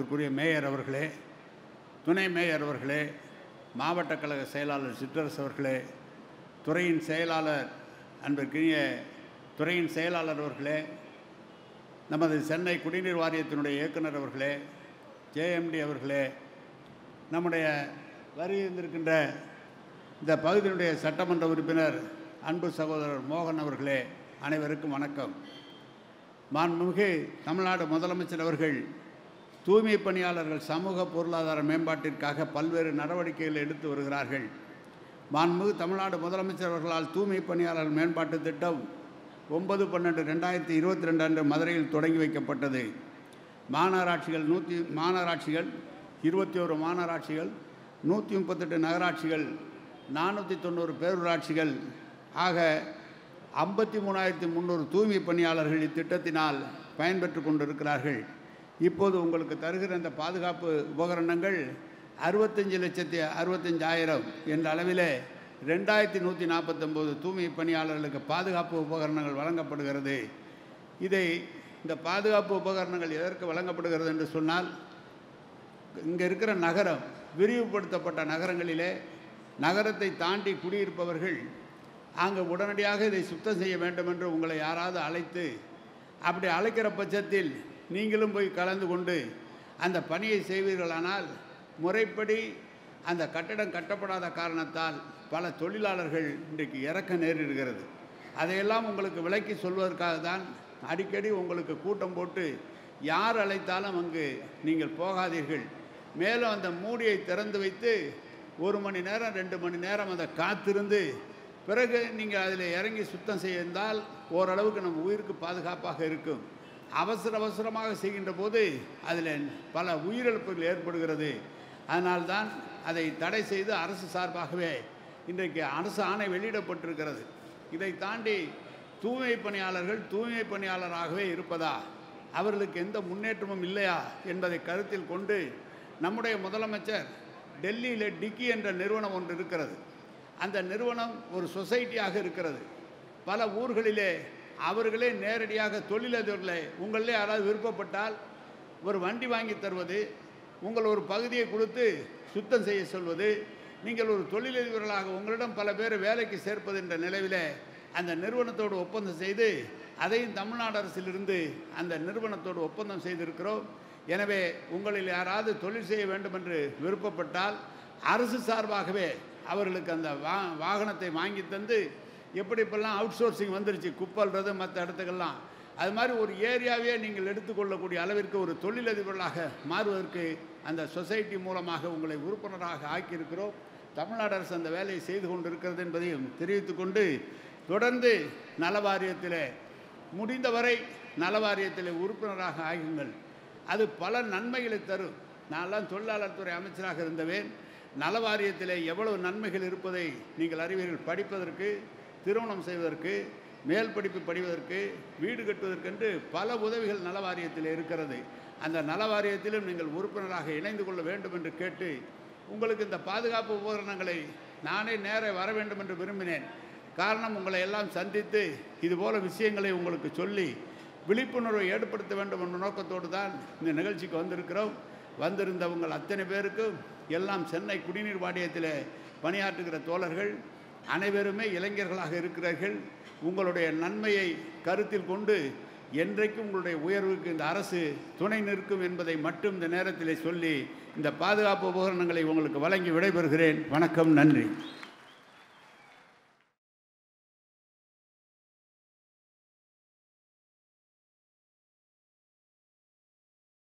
மாவட்டத்திற்குரிய mayor அவர்களே, துணை mayor அவர்களே, மாவட்ட கழக செயலாளர் சிற்றரசு அவர்களே, துறையின் செயலாளர் அன்பிற்குரிய துறையின் செயலாளர் அவர்களே, நமது சென்னை குடிநீர் வாரியத்தினுடைய இயக்குனர் அவர்களே, ஜேஎம்டி அவர்களே, நம்முடைய வருகின்றிருக்கின்ற இந்த பகுதியினுடைய சட்டமன்ற உறுப்பினர் அன்பு சகோதரர் மோகன் அவர்களே, அனைவருக்கும் வணக்கம். மாண்புமிகு தமிழ்நாடு முதலமைச்சர் அவர்கள் தூய்மை பணியாளர்கள் சமூக பொருளாதார மேம்பாட்டிற்காக பல்வேறு நடவடிக்கைகளை எடுத்து வருகிறார்கள். மாண்புமிகு தமிழ்நாடு முதலமைச்சர் அவர்களால் தூய்மை பணியாளர் மேம்பாட்டு திட்டம் 9/12/2022 அன்று மதுரையில் தொடங்கி வைக்கப்பட்டது. மாநகராட்சிகள் 21 மாநகராட்சிகள், 138 நகராட்சிகள், 490 பேரூராட்சிகள் ஆக 53,300 தூய்மை பணியாளர்கள் இத்திட்டத்தினால் பயன்பெற்று கொண்டிருக்கிறார்கள். இப்போது உங்களுக்கு தருகிற இந்த பாதுகாப்பு உபகரணங்கள் 65,65,000 என்ற அளவிலே 2,149 தூய்மை பணியாளர்களுக்கு பாதுகாப்பு உபகரணங்கள் வழங்கப்படுகிறது. இந்த பாதுகாப்பு உபகரணங்கள் எதற்கு வழங்கப்படுகிறது என்று சொன்னால், இங்கே இருக்கிற நகரம் விரிவுபடுத்தப்பட்ட நகரங்களிலே நகரத்தை தாண்டி குடியிருப்பவர்கள் அங்கே உடனடியாக இதை சுத்தம் செய்ய வேண்டும் என்று உங்களை யாராவது அழைத்து, அப்படி அழைக்கிற பட்சத்தில் நீங்களும் போய் கலந்து கொண்டு அந்த பணியை செய்வீர்களானால் முறைப்படி அந்த கட்டடம் கட்டப்படாத காரணத்தால் பல தொழிலாளர்கள் இன்றைக்கு இறக்க நேரிடுகிறது. அதையெல்லாம் உங்களுக்கு விளக்கி சொல்வதற்காக தான் அடிக்கடி உங்களுக்கு கூட்டம் போட்டு யார் அழைத்தாலும் அங்கு நீங்கள் போகாதீர்கள். மேலும் அந்த மூடியை திறந்து வைத்து 1 மணி நேரம் 2 மணி நேரம் அதை காத்திருந்து பிறகு நீங்கள் அதில் இறங்கி சுத்தம் செய்தால் ஓரளவுக்கு நம்ம உயிருக்கு பாதுகாப்பாக இருக்கும். அவசரமாக செய்கின்ற போது அதில் பல உயிரிழப்புகள் ஏற்படுகிறது. அதனால்தான் அதை தடை செய்து அரசு சார்பாகவே இன்றைக்கு அரசு ஆணை வெளியிடப்பட்டிருக்கிறது. இதை தாண்டி தூய்மை பணியாளர்கள் தூய்மை பணியாளராகவே இருப்பதா, அவர்களுக்கு எந்த முன்னேற்றமும் இல்லையா என்பதை கருத்தில் கொண்டு நம்முடைய முதலமைச்சர் டெல்லியில் டிக்கி என்ற நிறுவனம் ஒன்று இருக்கிறது. அந்த நிறுவனம் ஒரு சொசைட்டியாக இருக்கிறது. பல ஊர்களிலே அவர்களே நேரடியாக தொழிலதிபர்களே உங்களே யாராவது விருப்பப்பட்டால் ஒரு வண்டி வாங்கி தருவது, உங்கள் ஒரு பகுதியை கொடுத்து சுத்தம் செய்ய சொல்வது, நீங்கள் ஒரு தொழிலதிபர்களாக உங்களிடம் பல பேர் வேலைக்கு சேர்ப்பது என்ற நிலையில் அந்த நிறுவனத்தோடு ஒப்பந்தம் செய்து அதையும் தமிழ்நாடு அரசிலிருந்து அந்த நிறுவனத்தோடு ஒப்பந்தம் செய்திருக்கிறோம். எனவே உங்களில் யாராவது தொழில் செய்ய வேண்டும் என்று விருப்பப்பட்டால் அரசு சார்பாகவே அவர்களுக்கு அந்த வாகனத்தை வாங்கி தந்து, எப்படி இப்பெல்லாம் அவுட் சோர்சிங் வந்துருச்சு குப்பல்றது மற்ற இடத்துக்கெல்லாம், அது மாதிரி ஒரு ஏரியாவே நீங்கள் எடுத்துக்கொள்ளக்கூடிய அளவிற்கு ஒரு தொழிலதிபர்களாக மாறுவதற்கு அந்த சொசைட்டி மூலமாக உங்களை உறுப்பினராக ஆக்கியிருக்கிறோம். தமிழ்நாடு அரசு அந்த வேலையை செய்து கொண்டிருக்கிறது என்பதையும் தெரிவித்துக்கொண்டு, தொடர்ந்து நலவாரியத்தில் முடிந்தவரை நலவாரியத்தில் உறுப்பினராக ஆகுங்கள். அது பல நன்மைகளை தரும். நான்லாம் தொழிலாளர் துறை அமைச்சராக இருந்தவேன். நலவாரியத்தில் எவ்வளவு நன்மைகள் இருப்பதை நீங்கள் அறிவீர்கள். படிப்பதற்கு, திருமணம் செய்வதற்கு, மேல் படிப்பு படிவதற்கு, வீடு கட்டுவதற்கென்று பல உதவிகள் நலவாரியத்தில் இருக்கிறது. அந்த நலவாரியத்திலும் நீங்கள் உறுப்பினராக இணைந்து கொள்ள வேண்டும் என்று கேட்டு, உங்களுக்கு இந்த பாதுகாப்பு உபகரணங்களை நானே நேரே வர வேண்டும் என்று விரும்பினேன். காரணம், உங்களை எல்லாம் சந்தித்து இதுபோல் விஷயங்களை உங்களுக்கு சொல்லி விழிப்புணர்வை ஏற்படுத்த வேண்டும் என்ற நோக்கத்தோடு தான் இந்த நிகழ்ச்சிக்கு வந்திருக்கிறோம். வந்திருந்தவங்கள் அத்தனை பேருக்கும், எல்லாம் சென்னை குடிநீர் வாரியத்தில் பணியாற்றுகிற தோழர்கள் அனைவருமே இளைஞர்களாக இருக்கிறார்கள். உங்களுடைய நன்மையை கருத்தில் கொண்டு என்றைக்கும் உங்களுடைய உயர்வுக்கு இந்த அரசு துணை நிற்கும் என்பதை மட்டும் இந்த நேரத்தில் சொல்லி இந்த பாதுகாப்பு உபகரணங்களை உங்களுக்கு வழங்கி விடைபெறுகிறேன். வணக்கம், நன்றி.